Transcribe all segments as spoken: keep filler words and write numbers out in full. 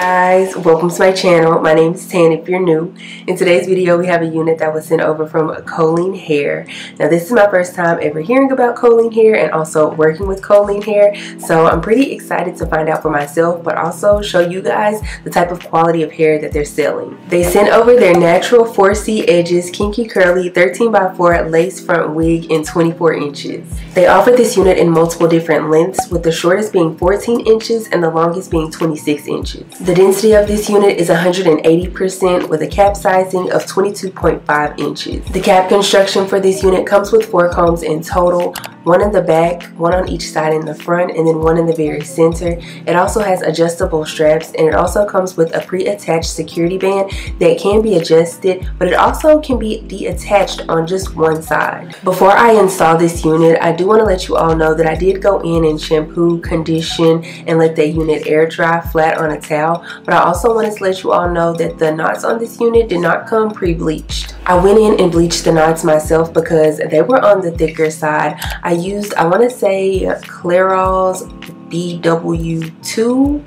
guys, welcome to my channel. My name is Tan if you're new. In today's video we have a unit that was sent over from Coleen Hair. Now this is my first time ever hearing about Coleen Hair and also working with Coleen Hair, so I'm pretty excited to find out for myself but also show you guys the type of quality of hair that they're selling. They sent over their natural four C edges, kinky curly, thirteen by four lace front wig in twenty-four inches. They offered this unit in multiple different lengths, with the shortest being fourteen inches and the longest being twenty-six inches. The density of this unit is one hundred eighty percent with a cap sizing of twenty-two point five inches. The cap construction for this unit comes with four combs in total, one in the back, one on each side in the front, and then one in the very center. It also has adjustable straps, and it also comes with a pre-attached security band that can be adjusted, but it also can be detached on just one side. Before I install this unit, I do want to let you all know that I did go in and shampoo, condition, and let that unit air dry flat on a towel, but I also wanted to let you all know that the knots on this unit did not come pre-bleached. I went in and bleached the knots myself because they were on the thicker side. I used, I want to say, Clairol's B W two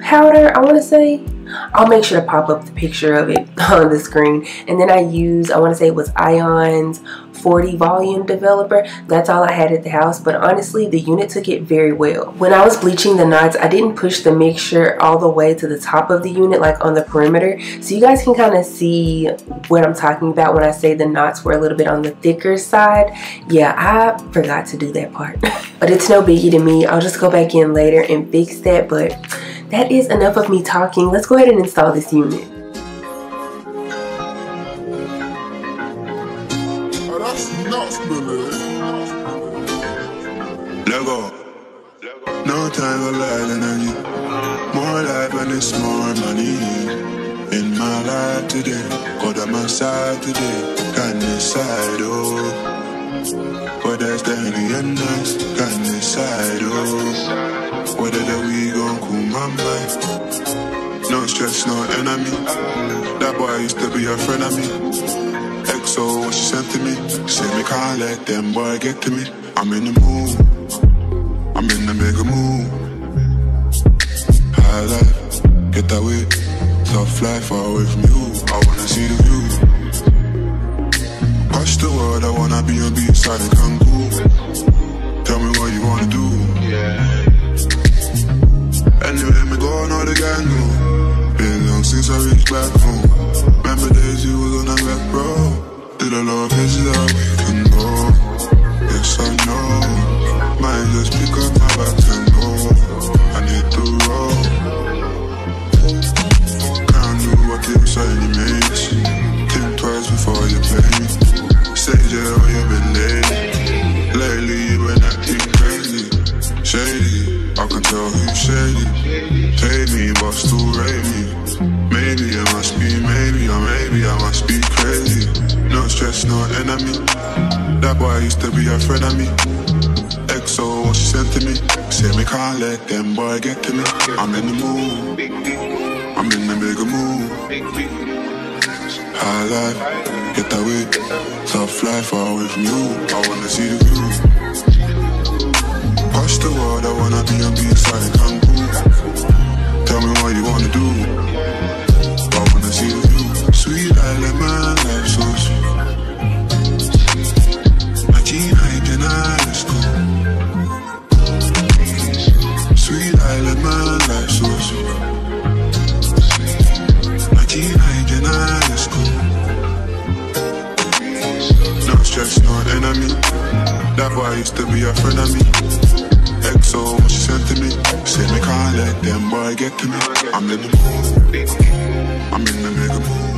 powder, I want to say. I'll make sure to pop up the picture of it on the screen. And then I used, I want to say it was Ion's forty volume developer. That's all I had at the house, but honestly the unit took it very well. When I was bleaching the knots, I didn't push the mixture all the way to the top of the unit like on the perimeter, so you guys can kind of see what I'm talking about when I say the knots were a little bit on the thicker side. Yeah, I forgot to do that part but it's no biggie to me. I'll just go back in later and fix that. But that is enough of me talking. Let's go ahead and install this unit. Oh, that's nuts, baby. Lego. No time for lying on you. More life and it's more money in my life today. God on my side today. Can't decide, oh. But that's the end of us. Can't decide, oh. Whether that we gon' cool my mind. No stress, no enemy. That boy used to be a friend of me. X O, what she sent to me. Say me can't let them boy get to me. I'm in the mood, I'm in the mega mood. High life, get that way. Tough life, far away from you. I wanna see the view. Watch the world, I wanna be on the inside of Cancun. Tell me what you wanna do. Yeah. Anyway, me go on all the gang, no. Been long since I reached back home. Remember days you was on a back, bro. Did I love is that we can go? Yes, I know. Might just pick up my back and go. I need to roll. Can't do what you say you makes. Think twice before you play me. Say yeah, oh, you've been late. Lately you been acting crazy, shady. I can tell who's shady. Pay me, but still rate me. Maybe I must be, maybe, or maybe I must be crazy. No stress, no enemy. That boy used to be a friend of me. X O, what she sent to me. Say me can't let them boy get to me. I'm in the mood, I'm in the bigger mood. High life, get that way. Tough life, far away from you. I wanna see the view. Watch the world, I wanna be on the inside of Cancun. Tell me what you wanna do. I wanna see the view. Sweet island, my life so sweet. My team hyped and I let's go. Sweet island, my life so sweet. My team hyped and I let's go. No stress, no enemy. That boy used to be a friend of me. X O, what she sent to me. Say me can't let them boy get to me. I'm in the mood, I'm in the mega mood.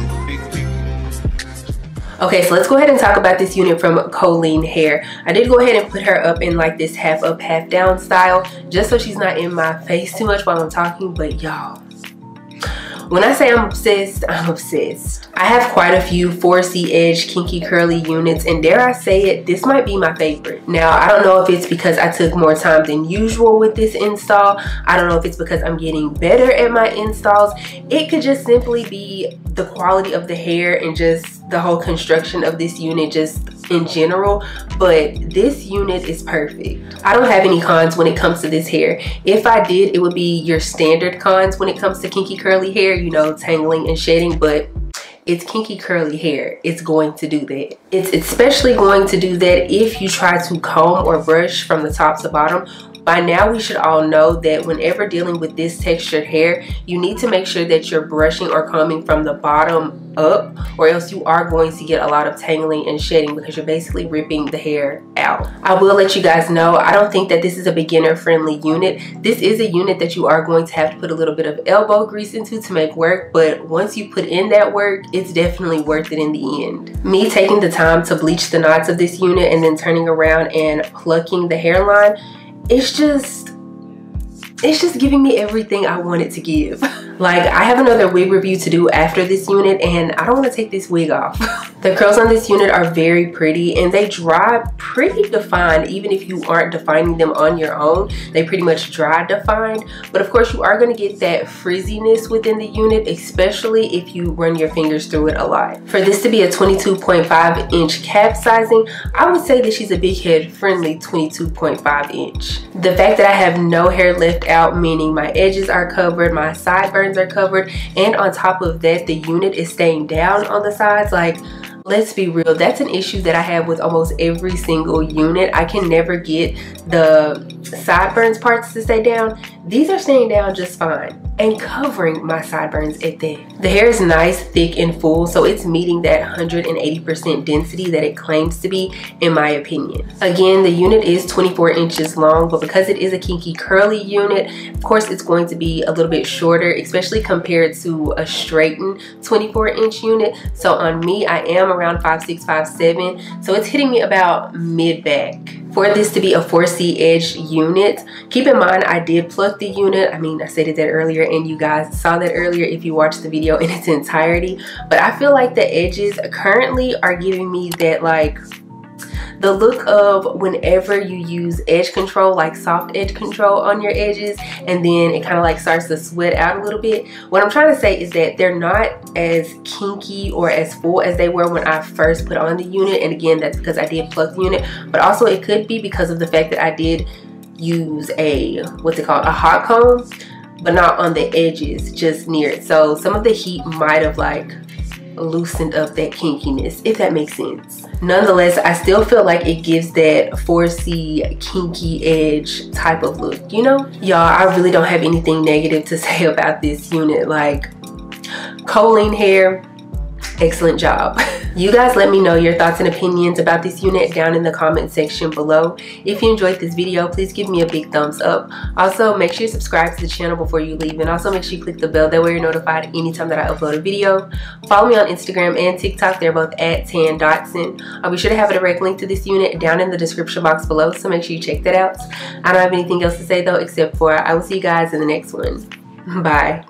Okay, so let's go ahead and talk about this unit from Coleen Hair. I did go ahead and put her up in like this half up, half down style, just so she's not in my face too much while I'm talking. But y'all, when I say I'm obsessed, I'm obsessed. I have quite a few four C edge kinky curly units, and dare I say it, this might be my favorite. Now, I don't know if it's because I took more time than usual with this install. I don't know if it's because I'm getting better at my installs. It could just simply be the quality of the hair and just the whole construction of this unit just in general, but this unit is perfect. I don't have any cons when it comes to this hair. If I did, it would be your standard cons when it comes to kinky curly hair, you know, tangling and shedding, but it's kinky curly hair. It's going to do that. It's especially going to do that if you try to comb or brush from the top to bottom. By now we should all know that whenever dealing with this textured hair, you need to make sure that you're brushing or combing from the bottom up, or else you are going to get a lot of tangling and shedding because you're basically ripping the hair out. I will let you guys know, I don't think that this is a beginner friendly unit. This is a unit that you are going to have to put a little bit of elbow grease into to make work, but once you put in that work, it's definitely worth it in the end. Me taking the time to bleach the knots of this unit and then turning around and plucking the hairline, It's just, it's just giving me everything I wanted to give. Like, I have another wig review to do after this unit, and I don't want to take this wig off. The curls on this unit are very pretty, and they dry pretty defined, even if you aren't defining them on your own. They pretty much dry defined, but of course you are going to get that frizziness within the unit, especially if you run your fingers through it a lot. For this to be a twenty-two point five inch cap sizing, I would say that she's a big head friendly twenty-two point five inch. The fact that I have no hair left out, meaning my edges are covered, my sideburns are covered, and on top of that the unit is staying down on the sides. Like, let's be real, that's an issue that I have with almost every single unit. I can never get the sideburns parts to stay down. These are staying down just fine and covering my sideburns at that. The hair is nice, thick, and full, so it's meeting that one hundred eighty percent density that it claims to be, in my opinion. Again, the unit is twenty-four inches long, but because it is a kinky curly unit, of course it's going to be a little bit shorter, especially compared to a straightened twenty-four inch unit. So on me, I am around five six, five seven, so it's hitting me about mid-back. For this to be a four C edge unit, keep in mind I did pluck the unit. I mean, I stated that earlier, and you guys saw that earlier if you watched the video in its entirety, but I feel like the edges currently are giving me that, like, the look of whenever you use edge control, like soft edge control on your edges, and then it kind of like starts to sweat out a little bit. What I'm trying to say is that they're not as kinky or as full as they were when I first put on the unit, and again, that's because I did pluck the unit, but also it could be because of the fact that I did use a, what's it called, a hot comb, but not on the edges, just near it. So some of the heat might have like loosened up that kinkiness, if that makes sense. Nonetheless, I still feel like it gives that four C kinky edge type of look, you know? Y'all, I really don't have anything negative to say about this unit. Like, Coleen Hair, excellent job. You guys let me know your thoughts and opinions about this unit down in the comment section below. If you enjoyed this video, please give me a big thumbs up. Also, make sure you subscribe to the channel before you leave, and also make sure you click the bell, that way you're notified anytime that I upload a video. Follow me on Instagram and TikTok, they're both at Tan Dotson. I'll be sure to have a direct link to this unit down in the description box below, so make sure you check that out. I don't have anything else to say though, except for I will see you guys in the next one. Bye.